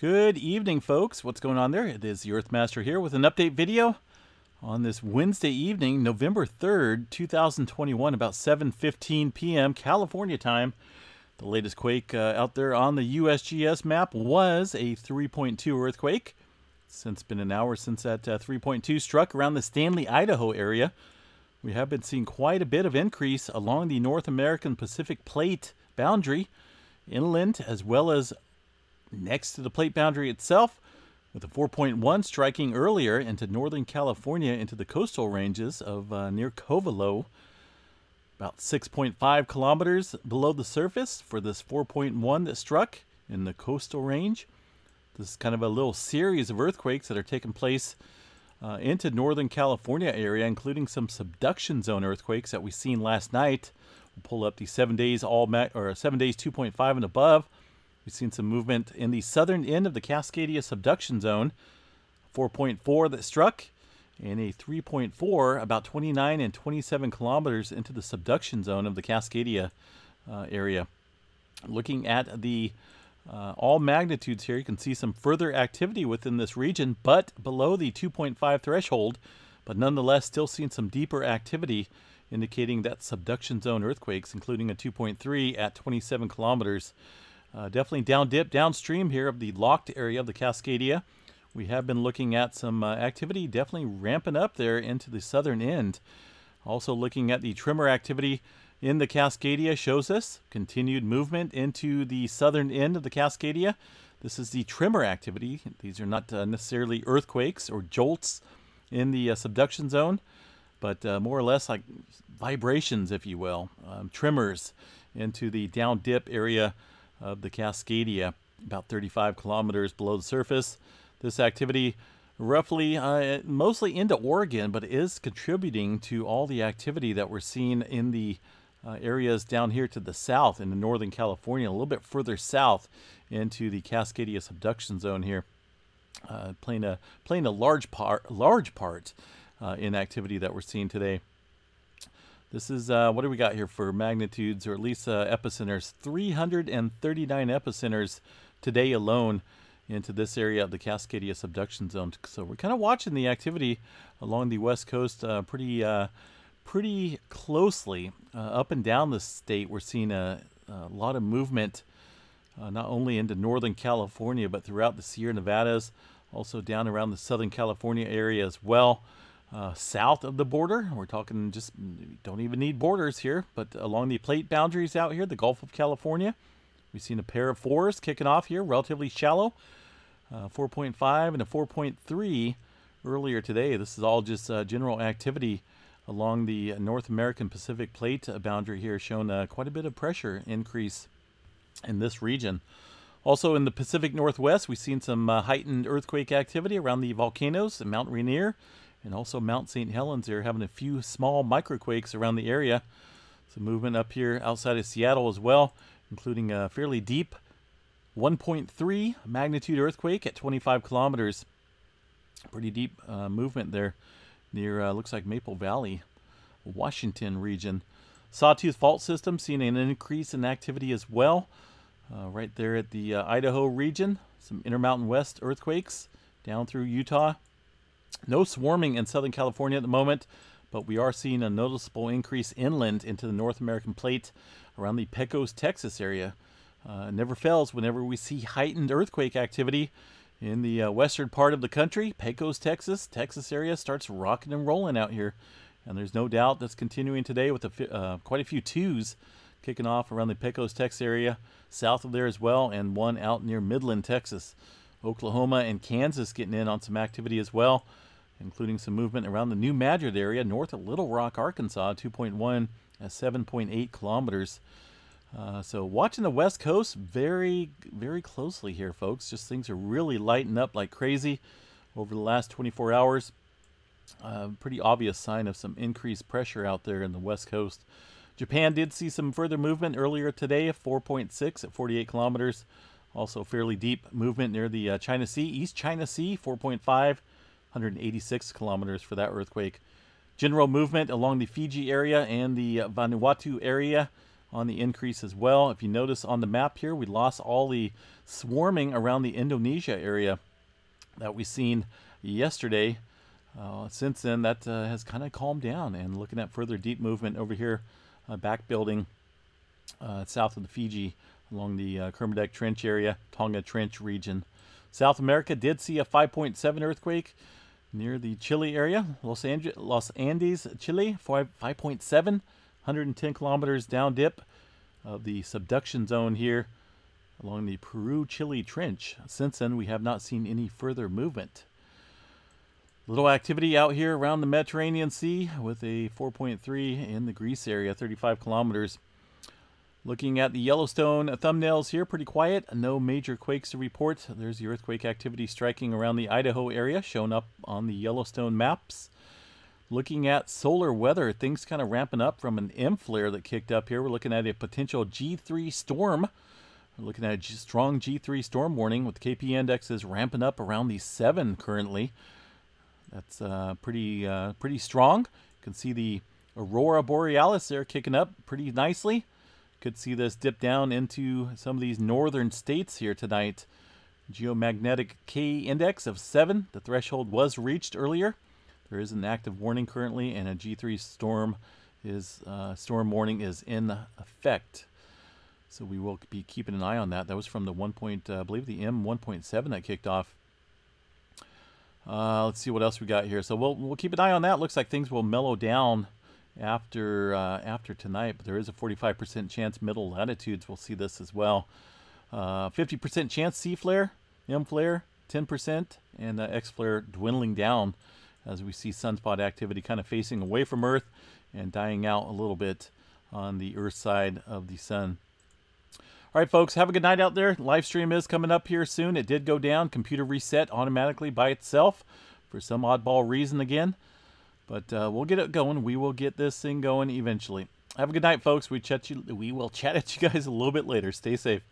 Good evening, folks. What's going on there? It is the Earthmaster here with an update video on this Wednesday evening, November 3rd, 2021, about 7:15 p.m. California time. The latest quake out there on the USGS map was a 3.2 earthquake. Since been an hour since that 3.2 struck around the Stanley, Idaho area. We have been seeing quite a bit of increase along the North American Pacific Plate boundary, inland as well as next to the plate boundary itself, with the 4.1 striking earlier into Northern California, into the coastal ranges of near Covelo, about 6.5 kilometers below the surface for this 4.1 that struck in the coastal range. This is kind of a little series of earthquakes that are taking place into Northern California area, including some subduction zone earthquakes that we seen last night. We'll pull up the 7 days 2.5 and above. We've seen some movement in the southern end of the Cascadia subduction zone, 4.4 that struck, and a 3.4 about 29 and 27 kilometers into the subduction zone of the Cascadia area. Looking at the all magnitudes here, you can see some further activity within this region, but below the 2.5 threshold, but nonetheless still seeing some deeper activity, indicating that subduction zone earthquakes, including a 2.3 at 27 kilometers. Definitely downstream here of the locked area of the Cascadia. We have been looking at some activity definitely ramping up there into the southern end. Also looking at the tremor activity in the Cascadia shows us continued movement into the southern end of the Cascadia. This is the tremor activity. These are not necessarily earthquakes or jolts in the subduction zone, but more or less like vibrations, if you will, tremors into the down dip area of the Cascadia, about 35 kilometers below the surface. This activity roughly mostly into Oregon, but is contributing to all the activity that we're seeing in the areas down here to the south in the Northern California, a little bit further south into the Cascadia subduction zone here, playing a large part in activity that we're seeing today. This is, what do we got here for magnitudes, or at least epicenters? 339 epicenters today alone into this area of the Cascadia subduction zone. So we're kind of watching the activity along the west coast pretty closely. Up and down the state, we're seeing a lot of movement, not only into Northern California, but throughout the Sierra Nevadas, also down around the Southern California area as well. South of the border, we're talking just don't even need borders here, but along the plate boundaries out here, the Gulf of California, we've seen a pair of fours kicking off here, relatively shallow, 4.5 and a 4.3 earlier today. This is all just general activity along the North American Pacific Plate boundary here, showing quite a bit of pressure increase in this region. Also in the Pacific Northwest, we've seen some heightened earthquake activity around the volcanoes, Mount Rainier, and also Mount St. Helens. They're having a few small microquakes around the area. Some movement up here outside of Seattle as well, including a fairly deep 1.3 magnitude earthquake at 25 kilometers. Pretty deep movement there near, looks like Maple Valley, Washington region. Sawtooth fault system, seeing an increase in activity as well. Right there at the Idaho region, some Intermountain West earthquakes down through Utah. No swarming in Southern California at the moment, but we are seeing a noticeable increase inland into the North American Plate around the Pecos, Texas area. Never fails whenever we see heightened earthquake activity in the western part of the country. Pecos, Texas area starts rocking and rolling out here, and there's no doubt that's continuing today with quite a few twos kicking off around the Pecos, Texas area, south of there as well, and one out near Midland, Texas. Oklahoma and Kansas getting in on some activity as well, including some movement around the New Madrid area, north of Little Rock, Arkansas, 2.1 at 7.8 kilometers. So watching the West Coast very, very closely here, folks. Just things are really lighting up like crazy over the last 24 hours. Pretty obvious sign of some increased pressure out there in the West Coast. Japan did see some further movement earlier today, 4.6 at 48 kilometers. Also fairly deep movement near the China Sea, East China Sea, 4.5, 186 kilometers for that earthquake. General movement along the Fiji area and the Vanuatu area, on the increase as well. If you notice on the map here, we lost all the swarming around the Indonesia area that we seen yesterday. Since then, that has kind of calmed down, and looking at further deep movement over here, back building south of the Fiji along the Kermadec Trench area, Tonga Trench region. South America did see a 5.7 earthquake near the Chile area, Los Andes, Chile, 5.7, 110 kilometers down dip of the subduction zone here along the Peru-Chile Trench. Since then, we have not seen any further movement. Little activity out here around the Mediterranean Sea with a 4.3 in the Greece area, 35 kilometers. Looking at the Yellowstone thumbnails here, pretty quiet. No major quakes to report. There's the earthquake activity striking around the Idaho area, shown up on the Yellowstone maps. Looking at solar weather, things kind of ramping up from an M flare that kicked up here. We're looking at a potential G3 storm. We're looking at a strong G3 storm warning with KP indexes ramping up around the 7 currently. That's pretty strong. You can see the Aurora Borealis there kicking up pretty nicely. Could see this dip down into some of these northern states here tonight. Geomagnetic K index of 7. The threshold was reached earlier. There is an active warning currently, and a G3 storm warning is in effect. So we will be keeping an eye on that. That was from the I believe the M1.7 that kicked off. Let's see what else we got here. So we'll keep an eye on that. Looks like things will mellow down after tonight, but there is a 45% chance middle latitudes will see this as well. 50% chance C flare, M flare, 10%, and X flare dwindling down as we see sunspot activity kind of facing away from Earth and dying out a little bit on the Earth side of the sun. All right, folks, have a good night out there. Live stream is coming up here soon. It did go down. Computer reset automatically by itself for some oddball reason again. But we'll get it going. We will get this thing going eventually. Have a good night, folks. We will chat at you guys a little bit later. Stay safe.